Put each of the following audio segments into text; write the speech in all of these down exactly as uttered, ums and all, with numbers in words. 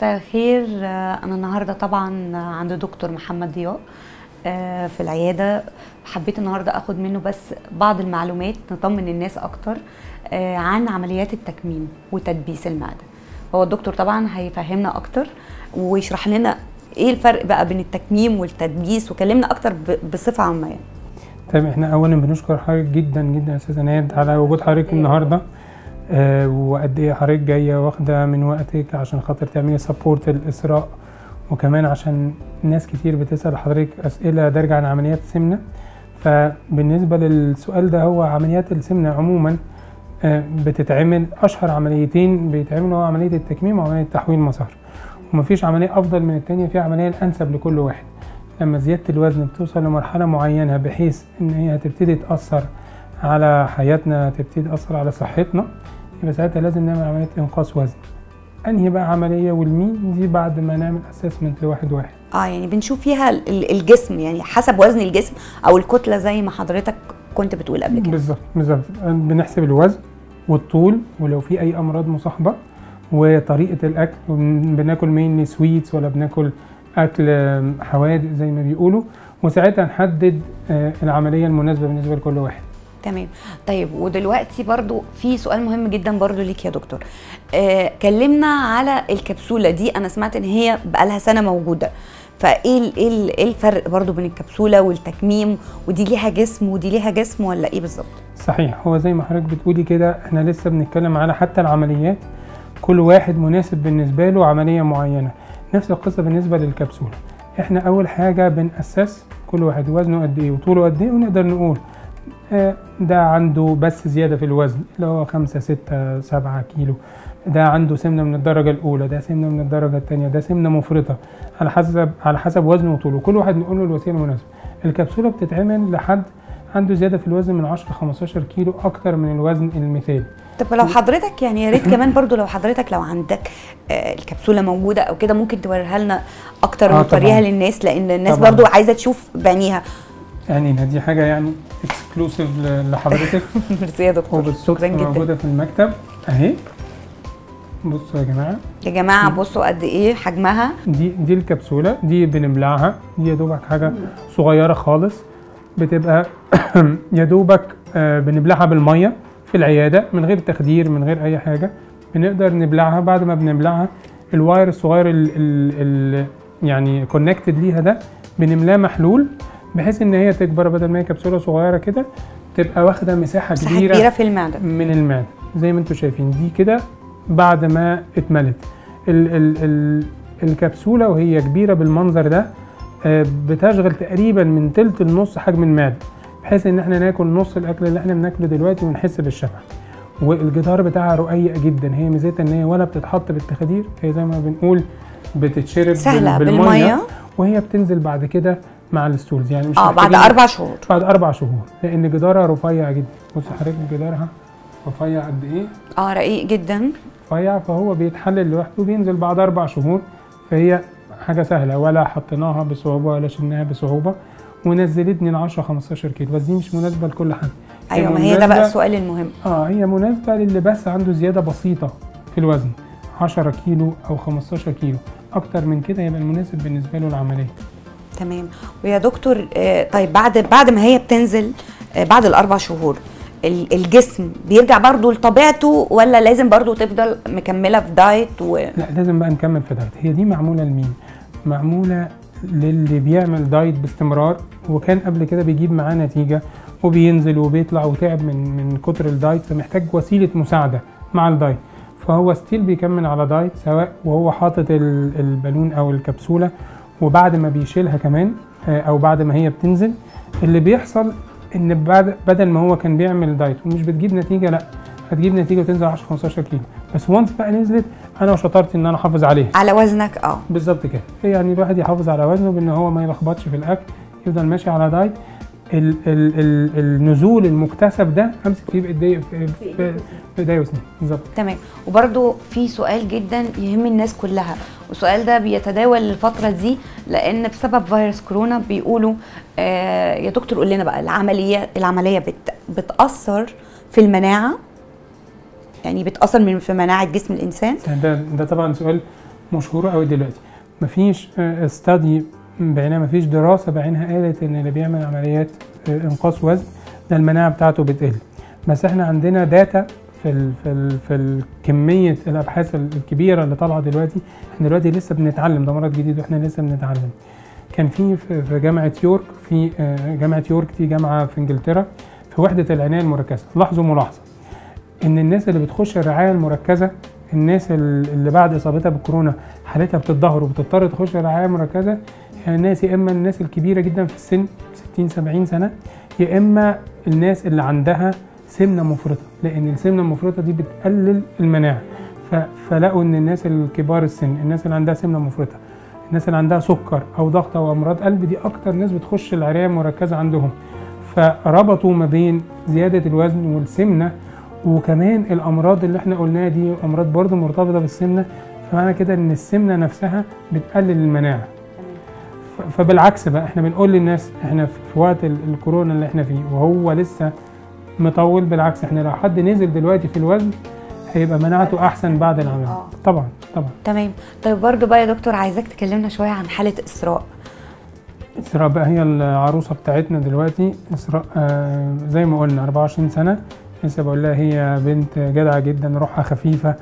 مساء الخير. انا النهارده طبعا عند دكتور محمد ضياء في العياده. حبيت النهارده اخد منه بس بعض المعلومات نطمن الناس اكتر عن عمليات التكميم وتدبيس المعده. هو الدكتور طبعا هيفهمنا اكتر ويشرح لنا ايه الفرق بقى بين التكميم والتدبيس وكلمنا اكتر بصفه عامه. تمام، احنا اولا بنشكر حضرتك جدا جدا استاذه ناد على وجود حضرتك النهارده، أه وقد ايه حضرتك جايه واخده من وقتك عشان خاطر تعملي سبورت الاسراء، وكمان عشان ناس كتير بتسال حضرتك اسئله دارجه عن عمليات السمنه. فبالنسبه للسؤال ده، هو عمليات السمنه عموما أه بتتعمل، اشهر عمليتين بيتعملوا هو عمليه التكميم وعمليه تحويل المسار، ومفيش عمليه افضل من الثانيه، في عمليه الانسب لكل واحد. لما زياده الوزن بتوصل لمرحله معينه بحيث ان هي هتبتدي تاثر على حياتنا، تبتدي تاثر على صحتنا، يبقى ساعتها لازم نعمل عمليه انقاص وزن. انهي بقى عمليه والمين دي بعد ما نعمل اسسمنت لواحد واحد. اه يعني بنشوف فيها الجسم، يعني حسب وزن الجسم او الكتله زي ما حضرتك كنت بتقول قبل كده. بالظبط بالظبط، بنحسب الوزن والطول ولو في اي امراض مصاحبه وطريقه الاكل، بناكل مين، سويتس ولا بناكل اكل حوادق زي ما بيقولوا، وساعتها نحدد العمليه المناسبه بالنسبه لكل واحد. تمام. طيب ودلوقتي برضو في سؤال مهم جدا برضو ليك يا دكتور. آه كلمنا على الكبسوله دي، انا سمعت ان هي بقالها سنه موجوده، فايه ايه الفرق برضو بين الكبسوله والتكميم، ودي ليها جسم ودي ليها جسم ولا ايه بالظبط؟ صحيح، هو زي ما حضرتك بتقولي كده احنا لسه بنتكلم على حتى العمليات، كل واحد مناسب بالنسبه له عمليه معينه. نفس القصه بالنسبه للكبسوله، احنا اول حاجه بنأسس كل واحد وزنه قد ايه وطوله قد ايه، ونقدر نقول ده عنده بس زياده في الوزن اللي هو خمسة ستة سبعة كيلو، ده عنده سمنه من الدرجه الاولى، ده سمنه من الدرجه الثانيه، ده سمنه مفرطه، على حسب على حسب وزنه وطوله، كل واحد نقول له الوسيله المناسبه. الكبسوله بتتعمل لحد عنده زياده في الوزن من عشرة ل خمستاشر كيلو اكتر من الوزن المثالي. طب لو حضرتك يعني يا ريت كمان برضو لو حضرتك لو عندك الكبسوله موجوده او كده ممكن توريها لنا اكتر وتوريها آه للناس، لان الناس طبعاً برضو عايزه تشوف بعينيها. يعني دي حاجه يعني اكسكلوسيف لحضرتك. ميرسي يا دكتور، وبالصدفه موجوده في المكتب اهي. بصوا يا جماعه يا جماعه بصوا قد ايه حجمها. دي دي الكبسوله دي بنبلعها، دي يا دوبك حاجه صغيره خالص، بتبقى يا دوبك بنبلعها بالميه في العياده من غير تخدير من غير اي حاجه، بنقدر نبلعها. بعد ما بنبلعها الواير الصغير ال ال ال يعني كونكتد ليها ده بنملاه محلول بحيث ان هي تكبر، بدل ما هي كبسوله صغيره كده تبقى واخده مساحه كبيره كبيره في المعده من المعده زي ما انتم شايفين دي كده. بعد ما اتملت ال ال ال الكبسوله وهي كبيره بالمنظر ده بتشغل تقريبا من ثلث لنص حجم المعده، بحيث ان احنا ناكل نص الاكل اللي احنا بناكله دلوقتي ونحس بالشبع. والجدار بتاعها رقيق جدا، هي ميزتها ان هي ولا بتتحط بالتخدير، هي زي ما بنقول بتتشرب سهلة بالميه، وهي بتنزل بعد كده مع الستولز، يعني مش اه بعد اربع شهور بعد اربع شهور لان جدارها رفيع جدا. بص حضرتك جدارها رفيع قد ايه، اه رقيق جدا رفيع، فهو بيتحلل لوحده وبينزل بعد اربع شهور، فهي حاجه سهله ولا حطيناها بصعوبه ولا شلناها بصعوبه، ونزلتني ل عشرة خمستاشر كيلو. بس دي مش مناسبه لكل حد. ايوه، ما هي ده بقى السؤال المهم. اه هي مناسبه للي بس عنده زياده بسيطه في الوزن عشرة كيلو او خمستاشر كيلو، اكتر من كده يبقى المناسب بالنسبه له العمليه. تمام. ويا دكتور طيب بعد بعد ما هي بتنزل بعد الاربع شهور الجسم بيرجع برضو لطبيعته، ولا لازم برضو تفضل مكمله في دايت و... لا لازم بقى نكمل في دايت. هي دي معموله لمين؟ معموله للي بيعمل دايت باستمرار وكان قبل كده بيجيب معاه نتيجه وبينزل وبيطلع وتعب من من كتر الدايت، فمحتاج وسيله مساعده مع الدايت، فهو ستيل بيكمل على دايت سواء وهو حاطط البالون او الكبسوله وبعد ما بيشيلها كمان او بعد ما هي بتنزل. اللي بيحصل ان بعد بدل ما هو كان بيعمل دايت ومش بتجيب نتيجه، لا هتجيب نتيجه وتنزل عشرة خمستاشر كيلو، بس وانس بقى نزلت انا وشطارتي ان انا احافظ عليها على وزنك. اه بالظبط كده، يعني الواحد يحافظ على وزنه بان هو ما يلخبطش في الاكل، يفضل ماشي على دايت. ال ال ال النزول المكتسب ده امسك فيه بايديا في ايديا وسنين. بالظبط. تمام. وبرده في سؤال جدا يهم الناس كلها، والسؤال ده بيتداول الفتره دي لان بسبب فيروس كورونا بيقولوا آه يا دكتور قول لنا بقى العمليه العمليه بت بتاثر في المناعه، يعني بتاثر من في مناعه جسم الانسان؟ ده ده طبعا سؤال مشهوره قوي دلوقتي. مفيش استادي بعينها، مفيش دراسه بعينها قالت ان اللي بيعمل عمليات انقاص وزن ده المناعه بتاعته بتقل، بس احنا عندنا داتا في ال في ال في كميه الابحاث الكبيره اللي طالعه دلوقتي. احنا دلوقتي لسه بنتعلم، ده مرض جديد واحنا لسه بنتعلم. كان في في جامعه يورك، في جامعه يورك دي جامعه في انجلترا، في وحده العنايه المركزه. لاحظوا ملاحظه ان الناس اللي بتخش الرعايه المركزه، الناس اللي بعد اصابتها بالكورونا حالتها بتتدهور وبتضطر تخش الرعايه المركزه، يعني الناس يا اما الناس الكبيره جدا في السن ستين سبعين سنه، يا اما الناس اللي عندها سمنه مفرطه، لان السمنه المفرطه دي بتقلل المناعه. فلقوا ان الناس الكبار السن، الناس اللي عندها سمنه مفرطه، الناس اللي عندها سكر او ضغط او امراض قلب، دي اكتر ناس بتخش الرعايه المركزه عندهم. فربطوا ما بين زياده الوزن والسمنه، وكمان الامراض اللي احنا قلناها دي امراض برضو مرتبطه بالسمنه، فمعنى كده ان السمنه نفسها بتقلل المناعه. فبالعكس بقى احنا بنقول للناس احنا في وقت الكورونا اللي احنا فيه وهو لسه مطول، بالعكس احنا لو حد نزل دلوقتي في الوزن هيبقى مناعته احسن بعد العمليه. طبعا طبعا. تمام. طيب برضو بقى يا دكتور عايزاك تكلمنا شويه عن حاله اسراء. اسراء بقى هي العروسه بتاعتنا دلوقتي. اسراء آه زي ما قلنا أربعة وعشرين سنه، لسه بقول لها هي بنت جدعه جدا، روحها خفيفه،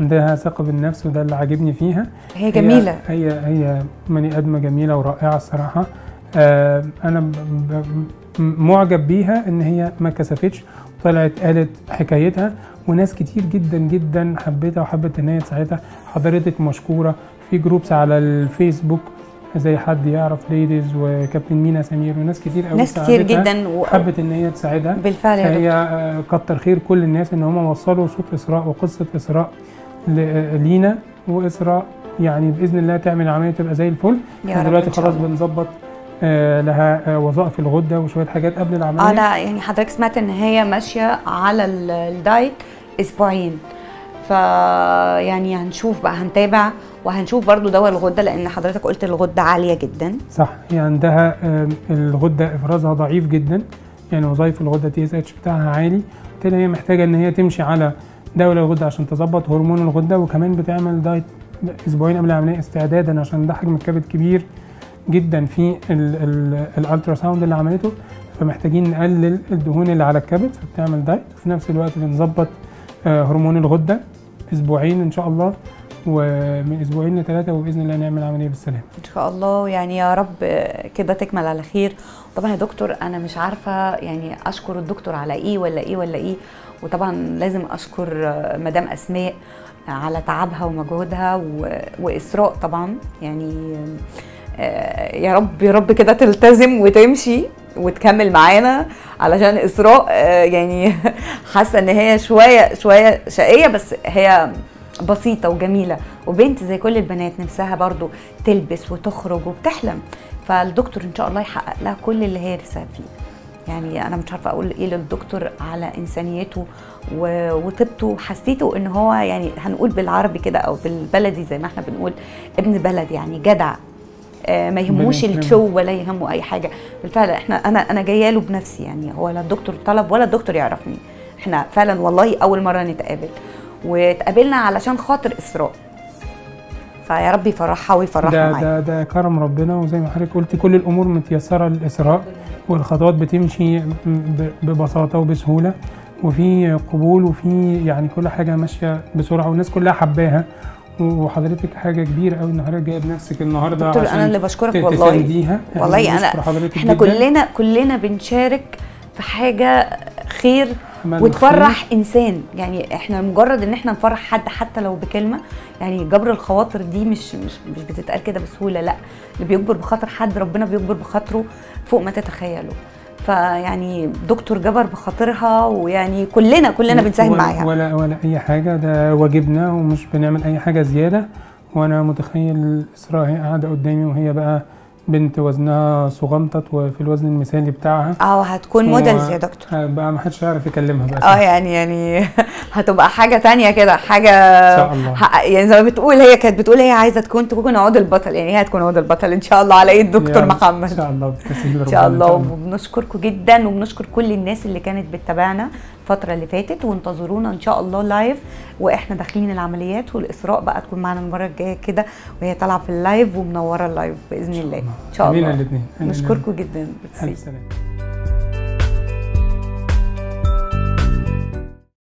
عندها ثقه بالنفس، وده اللي عاجبني فيها. هي جميله، هي هي, هي بني ادمه جميله ورائعه الصراحه. آه انا معجب بيها ان هي ما كسفتش، طلعت قالت حكايتها، وناس كتير جدا جدا حبيتها وحبت ان هي تساعدها. حضرتك مشكوره. في جروبس على الفيسبوك زي حد يعرف ليديز وكابتن مينا سمير وناس كتير قوي، ناس كتير جدا وحبت ان هي تساعدها بالفعل. هي كتر خير كل الناس ان هم وصلوا صوت اسراء وقصه اسراء لينا، واسراء يعني باذن الله تعمل عمليه تبقى زي الفل. دلوقتي خلاص بنظبط لها وظائف الغده وشويه حاجات قبل العمليه. انا يعني حضرتك سمعت ان هي ماشيه على الدايت اسبوعين، فيعني هنشوف بقى، هنتابع وهنشوف برضو دواء الغده، لان حضرتك قلت الغده عاليه جدا. صح، هي عندها الغده افرازها ضعيف جدا، يعني وظائف الغده تي اس اتش بتاعها عالي، بالتالي هي محتاجه ان هي تمشي على دواء الغده عشان تظبط هرمون الغده، وكمان بتعمل دايت اسبوعين قبل العمليه استعدادا، عشان ده حجم الكبد كبير جدا في الالترا ساوند اللي عملته، فمحتاجين نقلل الدهون اللي على الكبد، فبتعمل دايت وفي نفس الوقت بنظبط هرمون الغده اسبوعين ان شاء الله، ومن اسبوعين لثلاثه وباذن الله نعمل عمليه بالسلامه ان شاء الله. يعني يا رب كده تكمل على خير. طبعا يا دكتور انا مش عارفه يعني اشكر الدكتور على ايه ولا ايه ولا ايه، وطبعا لازم اشكر مدام اسماء على تعبها ومجهودها و... واسراء طبعا، يعني يا رب يا رب كده تلتزم وتمشي وتكمل معانا، علشان اسراء يعني حاسه ان هي شويه شويه شقيه، بس هي بسيطه وجميله وبنت زي كل البنات، نفسها برضو تلبس وتخرج وبتحلم، فالدكتور ان شاء الله يحقق لها كل اللي هي نفسها فيه. يعني انا مش عارفه اقول ايه للدكتور على انسانيته وطيبته. حسيته ان هو يعني هنقول بالعربي كده او بالبلدي زي ما احنا بنقول ابن بلد، يعني جدع، ما يهموش الشو ولا يهمه اي حاجه. بالفعل احنا انا انا جايه له بنفسي، يعني هو لا الدكتور طلب ولا الدكتور يعرفني، احنا فعلا والله اول مره نتقابل، واتقابلنا علشان خاطر اسراء، فيا رب يفرحها ويفرحها معايا. ده ده كرم ربنا، وزي ما حضرتك قلتي كل الامور متيسره لاسراء، والخطوات بتمشي ببساطه وبسهوله، وفي قبول، وفي يعني كل حاجه ماشيه بسرعه، والناس كلها حباها. وحضرتك حاجه كبيره قوي ان حضرتك جايب نفسك النهارده عشان انا اللي بشكرك والله والله. انا احنا كلنا كلنا بنشارك في حاجه خير وتفرح انسان، يعني احنا مجرد ان احنا نفرح حد حتى لو بكلمه، يعني جبر الخواطر دي مش مش مش بتتقال كده بسهوله، لا اللي بيجبر بخاطر حد ربنا بيجبر بخاطره فوق ما تتخيلوا. فيعني دكتور جبر بخاطرها، ويعني كلنا كلنا بنساهم معاها ولا ولا اي حاجه، ده واجبنا ومش بنعمل اي حاجه زياده. وانا متخيل اسراء هي قاعده قدامي وهي بقى بنت وزنها صغنطت وفي الوزن المثالي بتاعها، اه هتكون موديل يا دكتور بقى، ما حدش هيعرف يكلمها بقى. اه يعني يعني هتبقى حاجه ثانيه كده، حاجه ان شاء الله. يعني زي ما بتقول، هي كانت بتقول هي عايزه تكون تكون عود البطل، يعني هي هتكون عود البطل ان شاء الله على ايد دكتور محمد ان شاء الله. ان شاء الله. وبنشكركم جدا، وبنشكر كل الناس اللي كانت بتتابعنا، الفترة اللي فاتت، وانتظرونا ان شاء الله لايف واحنا داخلين العمليات، والإسراء بقى تكون معنا المرة الجاية كده وهي طالعة في اللايف ومنورة اللايف بإذن الله ان شاء الله. امين الاثنين. نشكركم جدا.